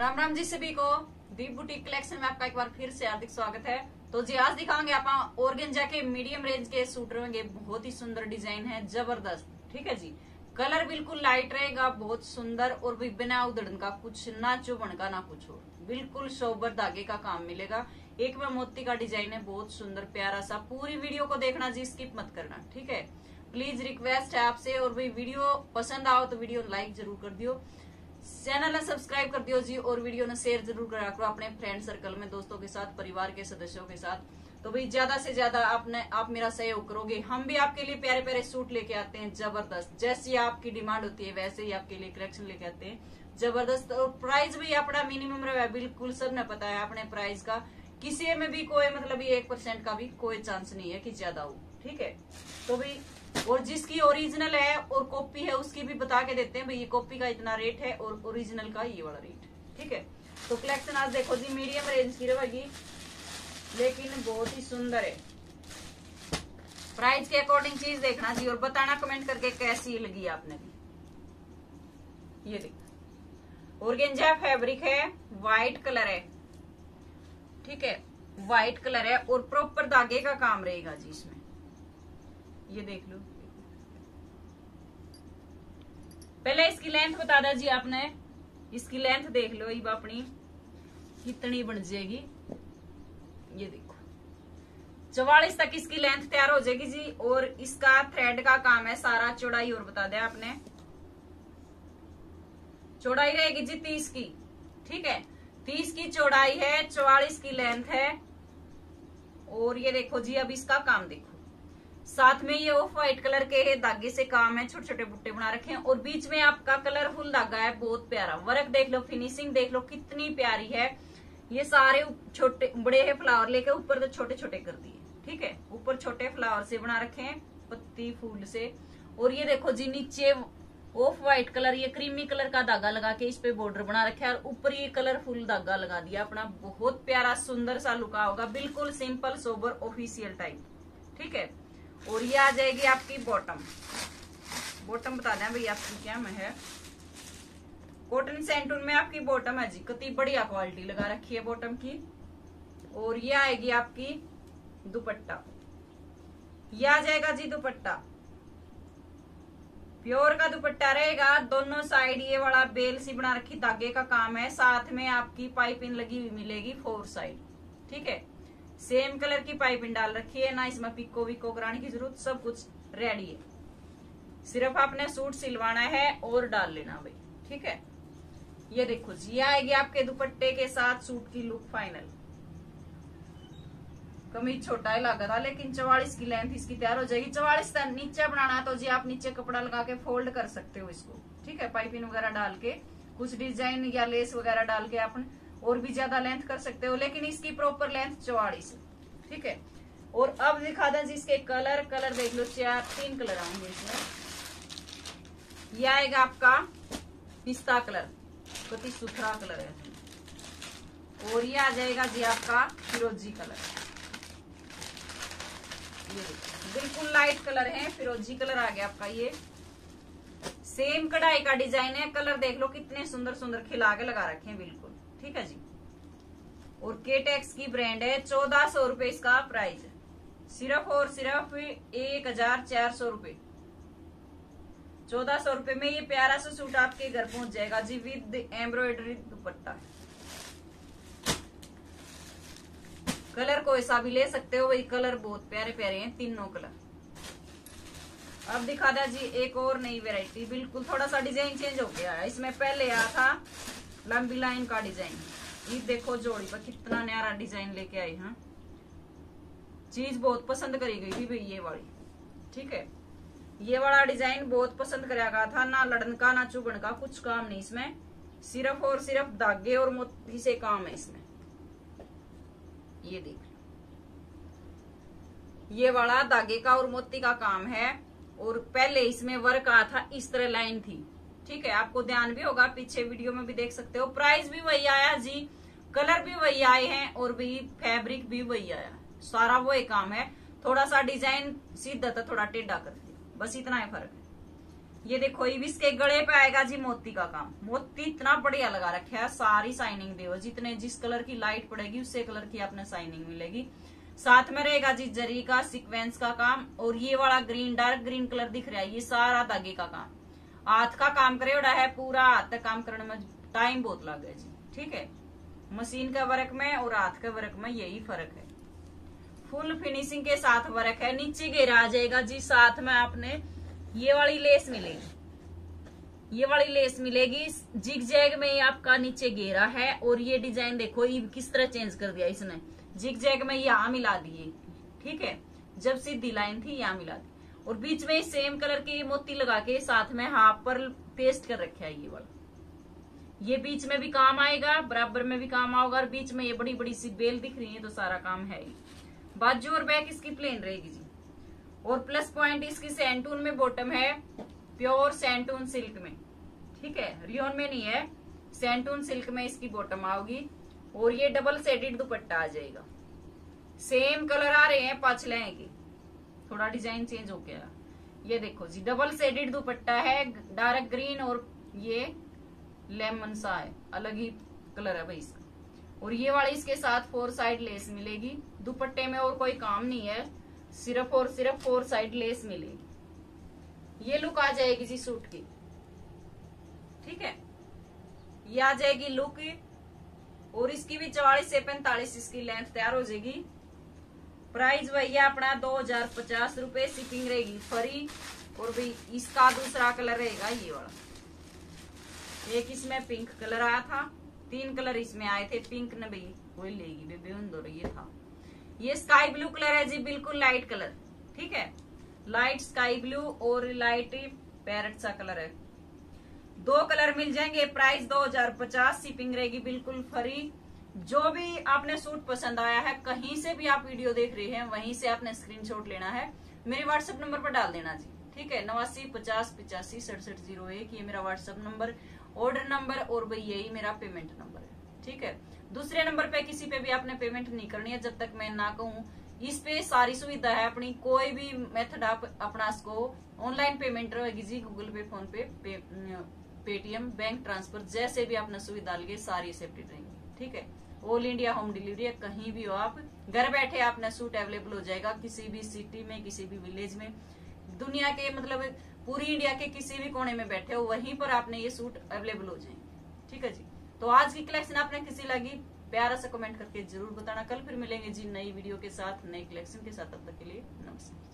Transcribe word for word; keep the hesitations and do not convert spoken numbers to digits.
राम राम जी सभी को दीप boutique collection में आपका एक बार फिर से हार्दिक स्वागत है। तो जी आज दिखाएंगे आप ऑर्गेंजा के मीडियम रेंज के सूट रहेंगे, बहुत ही सुंदर डिजाइन है, जबरदस्त। ठीक है जी, कलर बिल्कुल लाइट रहेगा, बहुत सुंदर और बिना उधड़न का, कुछ ना चुभन का ना कुछ हो, बिल्कुल सोबर धागे का काम मिलेगा। एक में मोती का डिजाइन है, बहुत सुंदर प्यारा सा। पूरी वीडियो को देखना जी, स्किप मत करना, ठीक है, प्लीज रिक्वेस्ट है आपसे। और भाई वीडियो पसंद आओ तो वीडियो लाइक जरूर कर दियो, चैनल ने सब्सक्राइब कर दियो जी, और वीडियो ने शेयर जरूर करा करो अपने फ्रेंड सर्कल में, दोस्तों के साथ, परिवार के सदस्यों के साथ। तो भाई ज्यादा से ज्यादा आपने आप मेरा सहयोग करोगे, हम भी आपके लिए प्यारे प्यारे सूट लेके आते हैं जबरदस्त। जैसी आपकी डिमांड होती है वैसे ही आपके लिए कलेक्शन लेके आते हैं जबरदस्त। और प्राइस भी अपना मिनिमम रहा, बिल्कुल सबने पता है अपने प्राइस का, किसी में भी कोई मतलब एक परसेंट का भी कोई चांस नहीं है कि ज्यादा हो, ठीक है। तो भाई और जिसकी ओरिजिनल है और कॉपी है उसकी भी बता के देते हैं भाई, ये कॉपी का इतना रेट है और ओरिजिनल का ये वाला रेट, ठीक है। तो कलेक्शन आज देखो जी, मीडियम रेंज की रहेगी लेकिन बहुत ही सुंदर है। प्राइस के अकॉर्डिंग चीज देखना जी और बताना कमेंट करके कैसी लगी आपने भी। ये देखो ऑर्गेंजा फैब्रिक है, व्हाइट कलर है, ठीक है, व्हाइट कलर है और प्रॉपर धागे का काम रहेगा जी इसमें। ये देख लो, पहले इसकी लेंथ बता दा जी आपने, इसकी लेंथ देख लो ये अपनी कितनी बन जाएगी। ये देखो चौवालीस तक इसकी लेंथ तैयार हो जाएगी जी। और इसका थ्रेड का काम है सारा, चौड़ाई और बता दिया आपने, चौड़ाई रहेगी जी तीस की, ठीक है, तीस की चौड़ाई है, चौवालीस की लेंथ है। और ये देखो जी अब इसका काम देखो, साथ में ये ऑफ व्हाइट कलर के धागे से काम है, छोटे छोटे बुट्टे बना रखे हैं और बीच में आपका कलरफुल धागा है, बहुत प्यारा। वर्क देख लो, फिनिशिंग देख लो कितनी प्यारी है। ये सारे छोटे बड़े हैं फ्लावर लेके, ऊपर तो छोटे छोटे कर दिए, ठीक है, ऊपर छोटे फ्लावर से बना रखे हैं, पत्ती फूल से। और ये देखो जी नीचे ऑफ व्हाइट कलर, ये क्रीमी कलर का धागा लगा के इस पे बॉर्डर बना रखे है और ऊपर ये कलरफुल धागा लगा दिया अपना। बहुत प्यारा सुंदर सा लुका होगा, बिल्कुल सिंपल सोबर ऑफिशियल टाइप, ठीक है। और ये आ जाएगी आपकी बॉटम, बॉटम बता दें भैया आपकी क्या में है, कॉटन सेंटून में आपकी बॉटम है जी, कितनी बढ़िया क्वालिटी लगा रखी है बॉटम की। और ये आएगी आपकी दुपट्टा, ये आ जाएगा जी दुपट्टा, प्योर का दुपट्टा रहेगा। दोनों साइड ये वाला बेल सी बना रखी, धागे का काम है, साथ में आपकी पाइपिंग लगी हुई मिलेगी फोर साइड, ठीक है। सेम कलर की पाइपिंग डाल रखी है, ना इसमें पिको विको कराने की जरूरत, सब कुछ रेडी है, सिर्फ आपने सूट सिलवाना है और डाल लेना भाई, ठीक है। ये देखो जी आएगी आपके दुपट्टे के साथ सूट की लुक फाइनल। कमीज छोटा ही लगा था लेकिन चौवालीस की लेंथ इसकी तैयार हो जाएगी। चौवालीस तक नीचे बनाना तो जी आप नीचे कपड़ा लगा के फोल्ड कर सकते हो इसको, ठीक है, पाइपिंग वगैरह डाल के, कुछ डिजाइन या लेस वगैरह डाल के आप और भी ज्यादा लेंथ कर सकते हो, लेकिन इसकी प्रॉपर लेंथ चौवालीस, ठीक है। और अब दिखा दें जी इसके कलर, कलर देख लो, चार तीन कलर आएंगे इसमें। यह आएगा आपका पिस्ता कलर, बहुत ही सुथरा कलर है। और ये आ जाएगा जी आपका फिरोजी कलर, ये बिल्कुल लाइट कलर है, फिरोजी कलर आ गया आपका। ये सेम कढ़ाई का डिजाइन है, कलर देख लो कितने सुंदर सुंदर खिला के लगा रखे हैं, बिल्कुल ठीक है जी। और केटेक्स की ब्रांड है, चौदह सौ रूपये इसका प्राइस है, सिर्फ और सिर्फ एक हजार चार सौ रूपये, चौदह सौ रूपये में ये प्यारा सा सूट आपके घर पहुंच जाएगा जी, विद एम्ब्रॉयडरी दुपट्टा। कलर कोई सा भी ले सकते हो भाई, कलर बहुत प्यारे प्यारे हैं तीनों कलर। अब दिखा दिया जी एक और नई वेराइटी, बिल्कुल थोड़ा सा डिजाइन चेंज हो गया है इसमें, पहले आया था लंबी लाइन का डिजाइन। ये देखो जोड़ी पर कितना न्यारा डिजाइन लेके आई, हाँ चीज बहुत पसंद करी गई थी भाई ये वाली, ठीक है, ये वाला डिजाइन बहुत पसंद कराया गया था। ना लड़न का ना चुभन का कुछ काम नहीं इसमें, सिर्फ और सिर्फ धागे और मोती से काम है इसमें। ये देख लो, ये वाला धागे का और मोती का काम है। और पहले इसमें वर्क आया था, इस तरह लाइन थी, ठीक है, आपको ध्यान भी होगा, पीछे वीडियो में भी देख सकते हो। प्राइस भी वही आया जी, कलर भी वही आए हैं और भी फैब्रिक भी वही आया, सारा वो एक काम है। थोड़ा सा डिजाइन सीधा था, थोड़ा टेढ़ा कर दिया, बस इतना ही फर्क है। ये देखो इविस के गले पे आएगा जी मोती का काम। मोती इतना बढ़िया लगा रखा है, सारी साइनिंग देव जितने जिस कलर की लाइट पड़ेगी उससे कलर की आपने साइनिंग मिलेगी। साथ में रहेगा जी जरी का सीक्वेंस का काम, और ये वाला ग्रीन डार्क ग्रीन कलर दिख रहा है ये सारा धागे का काम, हाथ का काम करे उड़ा है पूरा। हाथ तक काम करने में टाइम बहुत लग गया जी, ठीक है। मशीन का वर्क में और हाथ के वर्क में यही फर्क है। फुल फिनिशिंग के साथ वर्क है। नीचे घेरा आ जाएगा जी, साथ में आपने ये वाली लेस मिलेगी, ये वाली लेस मिलेगी। जिगजैग में आपका नीचे घेरा है, और ये डिजाइन देखो ये किस तरह चेंज कर दिया इसने। जिगजैग में यहाँ मिला दिए, ठीक है, जब सीधी लाइन थी यहाँ मिला दी, और बीच में सेम कलर की मोती लगा के साथ में हाफ पर पेस्ट कर रखा है ये वाला। ये बीच में भी काम आएगा, बराबर में भी काम आओगा, और बीच में ये बड़ी बड़ी सी बेल दिख रही है, तो सारा काम है। बाजू और बैक इसकी प्लेन रहेगी जी, और प्लस पॉइंट इसकी सैंटून में बॉटम है, प्योर सैंटून सिल्क में, ठीक है, रियोन में नहीं है, सैंटून सिल्क में इसकी बॉटम आओगी। और ये डबल सेडेड दुपट्टा आ जाएगा, सेम कलर आ रहे हैं पाछले के, थोड़ा डिजाइन चेंज हो गया। ये देखो जी डबल सेडेड दुपट्टा है, डार्क ग्रीन और ये लेमन सा है, अलग ही कलर है भाई इसका। और ये वाली इसके साथ फोर साइड लेस मिलेगी। दुपट्टे में और कोई काम नहीं है, सिर्फ और सिर्फ फोर साइड लेस मिलेगी। ये लुक आ जाएगी जी सूट की, ठीक है, ये आ जाएगी लुक। और इसकी भी चौवालीस से पैंतालीस इसकी लेंथ तैयार हो जाएगी। प्राइस भैया अपना दो हजार पचास रूपये, शिपिंग रहेगी फ्री। और भाई इसका दूसरा कलर रहेगा ये वाला, एक इसमें पिंक कलर आया था, तीन कलर इसमें आए थे, पिंक न भाई कोई लेगी बेबी उन दो, ये था। ये स्काई ब्लू कलर है जी, बिल्कुल लाइट कलर, ठीक है, लाइट स्काई ब्लू और लाइट पैरेट सा कलर है। दो कलर मिल जाएंगे। प्राइस दो हजार पचास, शिपिंग रहेगी बिल्कुल फ्री। जो भी आपने सूट पसंद आया है, कहीं से भी आप वीडियो देख रहे हैं वहीं से आपने स्क्रीनशॉट लेना है, मेरे व्हाट्सएप नंबर पर डाल देना जी, ठीक है। नवासी पचास पिचासी सड़सठ जीरो एक ये मेरा व्हाट्सएप नंबर, ऑर्डर नंबर, और भाई यही मेरा पेमेंट नंबर है, ठीक है। दूसरे नंबर पे किसी पे भी आपने पेमेंट नहीं करनी है जब तक मैं ना कहूँ। इस पे सारी सुविधा है अपनी, कोई भी मेथड आप अपना इसको ऑनलाइन पेमेंट रहेगी जी, गूगल पे, फोन पे, पे पेटीएम, बैंक ट्रांसफर, जैसे भी आपने सुविधा लगे सारी सेफ्टेड रहेंगी, ठीक है। ऑल इंडिया होम डिलीवरी है, कहीं भी हो आप घर बैठे आपने सूट अवेलेबल हो जाएगा, किसी भी सिटी में, किसी भी विलेज में, दुनिया के मतलब पूरी इंडिया के किसी भी कोने में बैठे हो वहीं पर आपने ये सूट अवेलेबल हो जाएंगे, ठीक है जी। तो आज की कलेक्शन आपने किसी लगी प्यारा सा कमेंट करके जरूर बताना। कल फिर मिलेंगे जी नई वीडियो के साथ, नई कलेक्शन के साथ, तब तक के लिए नमस्कार।